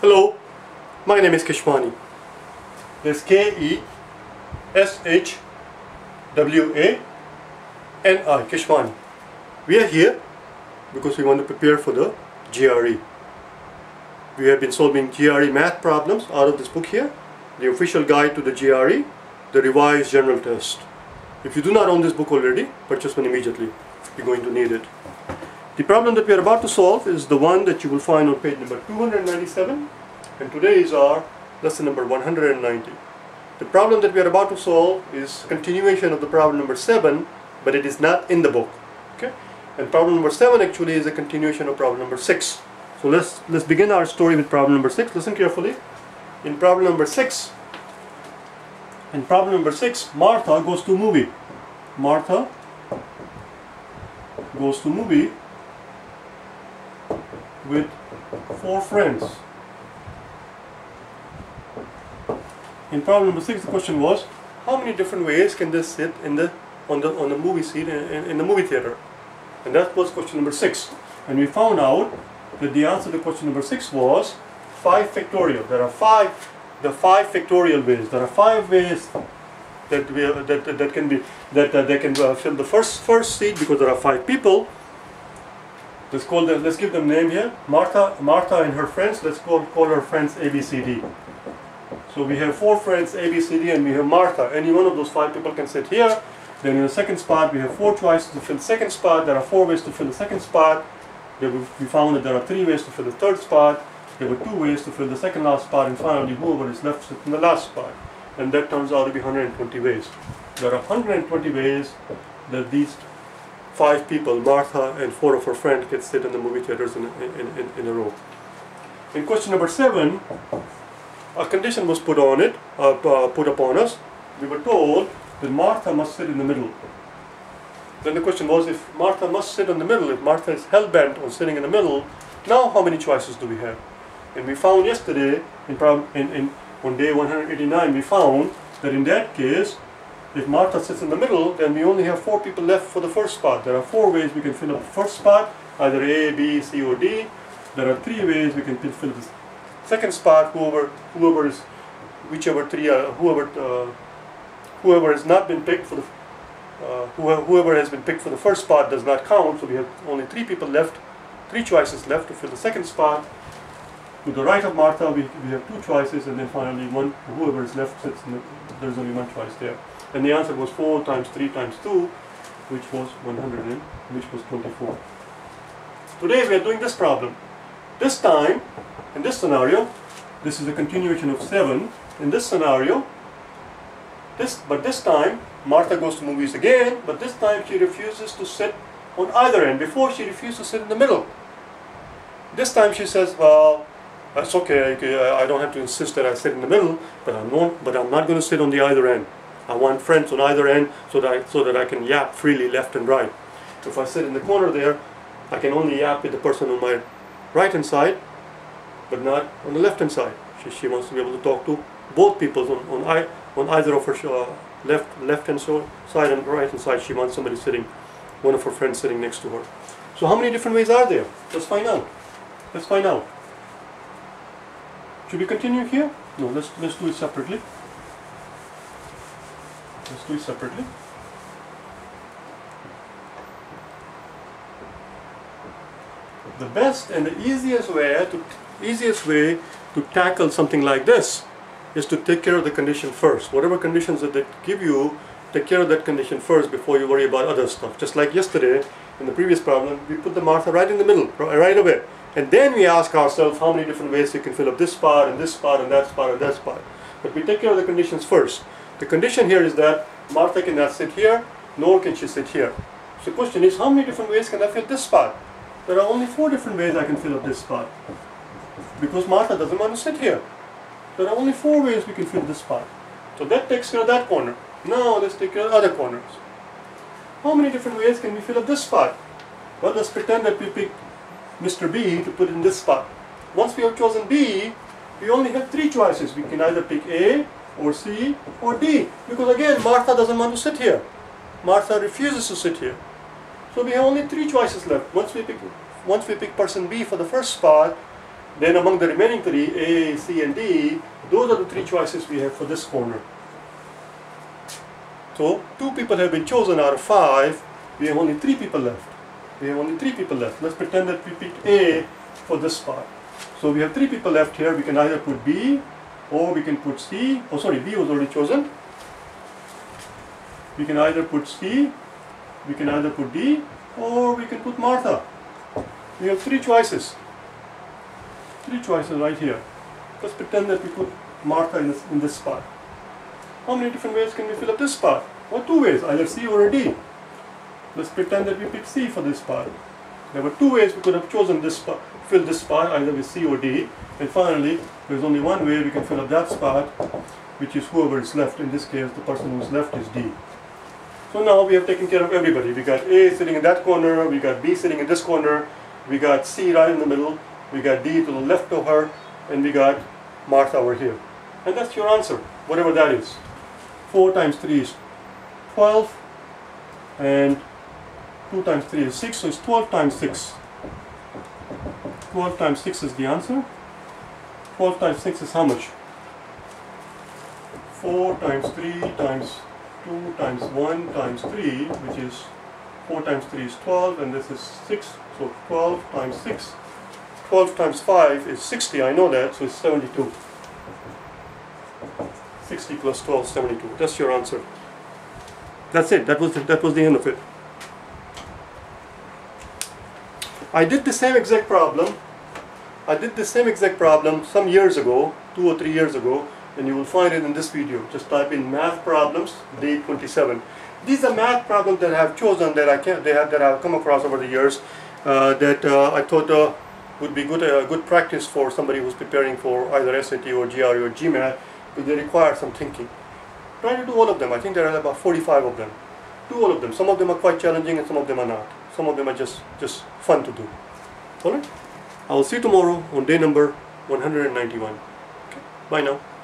Hello, my name is Keshwani. That's K-E-S-H-W-A-N-I, Keshwani. We are here because we want to prepare for the GRE. We have been solving GRE math problems out of this book here, the official guide to the GRE, the revised general test. If you do not own this book already, purchase one immediately. You're going to need it. The problem that we are about to solve is the one that you will find on page number 297, and today is our lesson number 190. The problem that we are about to solve is continuation of the problem number 7, but it is not in the book. Okay? And problem number 7 actually is a continuation of problem number 6. So let's begin our story with problem number 6. Listen carefully. In problem number 6, Martha goes to a movie. Martha goes to a movie with 4 friends. In problem number 6, the question was, how many different ways can they sit on the movie seat in the movie theater? And that was question number 6. And we found out that the answer to question number 6 was 5 factorial. There are 5 factorial ways. There are 5 ways that they can fill the first seat, because there are 5 people. Let's call them, let's give them name here. Martha and her friends. Let's call her friends A, B, C, D. So we have 4 friends A, B, C, D, and we have Martha. Any one of those 5 people can sit here. Then in the second spot, we have 4 choices to fill the second spot. There are 4 ways to fill the second spot. Then we found that there are 3 ways to fill the third spot. There were 2 ways to fill the second last spot, and finally whoever is left sits in the last spot. And that turns out to be 120 ways. There are 120 ways that these 5 people, Martha and 4 of her friends, can sit in the movie theaters in a row. In question number 7, a condition was put upon us. We were told that Martha must sit in the middle. Then the question was, if Martha must sit in the middle, if Martha is hell-bent on sitting in the middle, now how many choices do we have? And we found yesterday, on day 189, we found that in that case, if Martha sits in the middle, then we only have 4 people left for the first spot. There are 4 ways we can fill up the first spot, either A, B, C, or D. There are 3 ways we can fill the second spot. Whoever has been picked for the first spot does not count. So we have only 3 people left, 3 choices left to fill the second spot. To the right of Martha, we have 2 choices, and then finally whoever is left sits in the, there's only 1 choice there. And the answer was 4 times 3 times 2, which was 24. Today we are doing this problem. This time, in this scenario, this is a continuation of 7. In this scenario, this time Martha goes to movies again, but this time she refuses to sit on either end. Before, she refused to sit in the middle. This time she says, well, that's okay, I don't have to insist that I sit in the middle, but I'm not going to sit on the either end. I want friends on either end so that I can yap freely left and right. If I sit in the corner there, I can only yap with the person on my right-hand side, but not on the left-hand side. She wants to be able to talk to both people on either of her left-hand side and right-hand side. She wants somebody sitting, one of her friends sitting next to her. So how many different ways are there? Let's find out. Let's find out. Should we continue here? No, let's do it separately. Let's do it separately. The best and the easiest way to tackle something like this is to take care of the condition first. Whatever conditions that they give you, take care of that condition first before you worry about other stuff. Just like yesterday in the previous problem, we put the Martha right in the middle, right away. And then we ask ourselves how many different ways you can fill up this spot and this spot and that spot and that spot. But we take care of the conditions first. The condition here is that Martha cannot sit here, nor can she sit here. So the question is, how many different ways can I fill this spot? There are only 4 different ways I can fill up this spot, because Martha doesn't want to sit here. There are only 4 ways we can fill this spot. So that takes care of that corner. Now let's take care of other corners. How many different ways can we fill up this spot? Well, let's pretend that we picked Mr. B to put in this spot. Once we have chosen B, we only have 3 choices. We can either pick A, or C, or D, because again Martha doesn't want to sit here. Martha refuses to sit here. So we have only 3 choices left. Once we pick person B for the first spot, Then among the remaining three, A, C and D, those are the three choices we have for this corner. So two people have been chosen out of five. We have only three people left. Let's pretend that we picked A for this part. So we have three people left here. We can either put B or we can put C. Oh, sorry, B was already chosen. We can either put C, we can either put D, or we can put Martha. We have three choices. Three choices right here. Let's pretend that we put Martha in this spot. How many different ways can we fill up this spot? Well, two ways, either C or a D. Let's pretend that we pick C for this part. There were two ways we could have chosen this spot, fill this spot either with C or D. And finally, there's only one way we can fill up that spot, which is whoever is left. In this case, the person who's left is D. So now we have taken care of everybody. We got A sitting in that corner, we got B sitting in this corner, we got C right in the middle, we got D to the left of her, and we got Martha over here. And that's your answer, whatever that is. 4 times 3 is 12, and 2 times 3 is 6, so it's 12 times 6. 12 times 6 is the answer. 12 times 6 is how much? 4 times 3 times 2 times 1 times 3, which is 4 times 3 is 12, and this is 6, so 12 times 6. 12 times 5 is 60, I know that, so it's 72. 60 plus 12, 72. That's your answer. That's it. That was the end of it. I did the same exact problem some years ago, 2 or 3 years ago, and you will find it in this video. Just type in math problems, day 27. These are math problems that I have chosen, that I have come across over the years, I thought would be good practice for somebody who's preparing for either SAT or GRE or GMAT, because they require some thinking. Try to do all of them. I think there are about 45 of them. Do all of them. Some of them are quite challenging and some of them are not. Some of them are just fun to do. Alright? I will see you tomorrow on day number 191. Okay. Bye now.